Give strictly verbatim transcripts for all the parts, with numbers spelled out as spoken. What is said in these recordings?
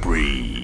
spree.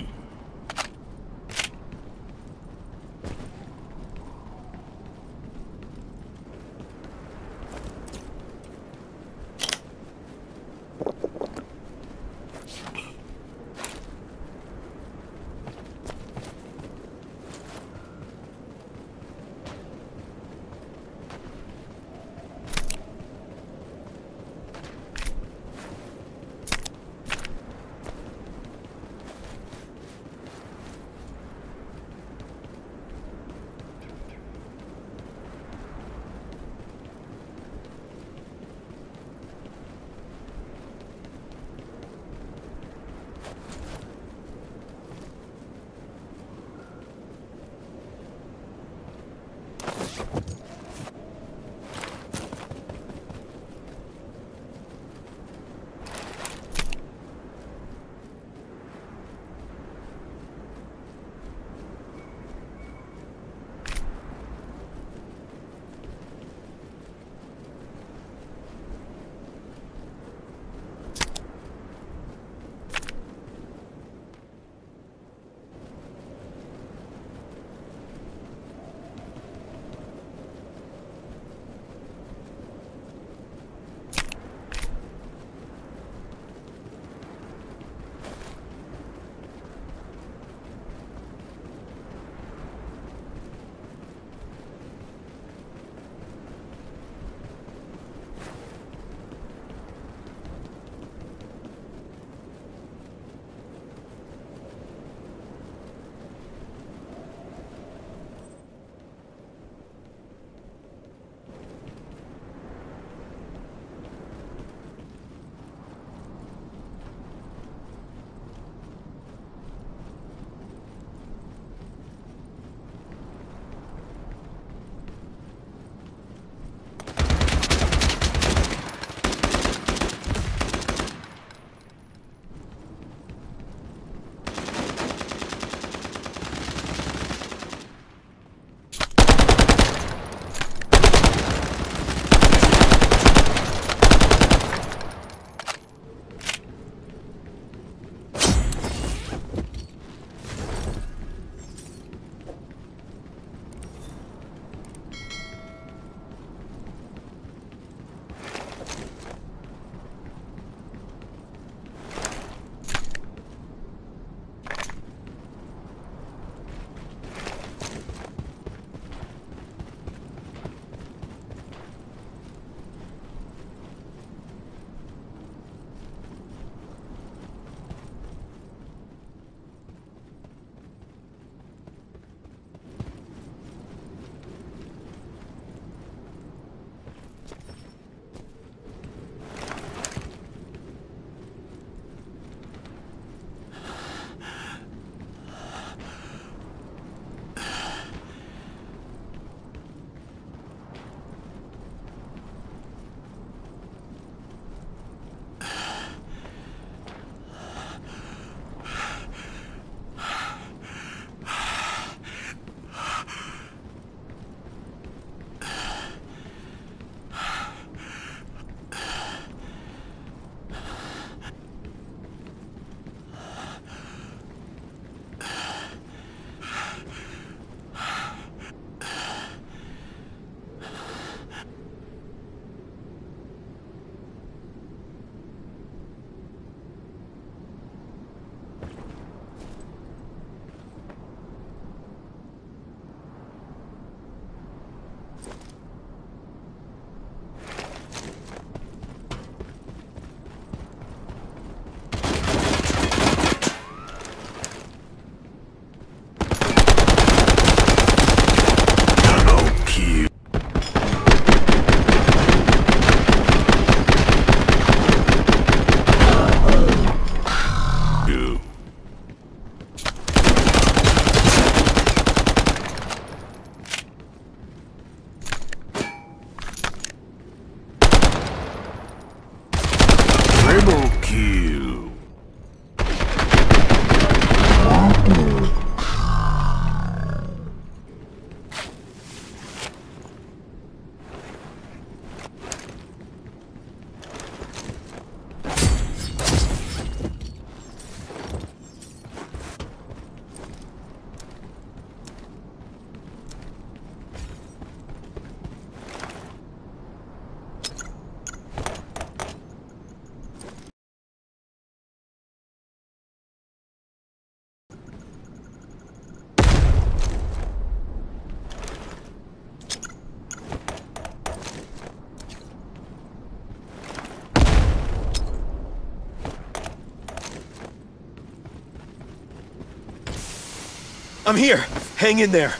I'm here. Hang in there.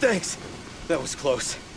Thanks. That was close.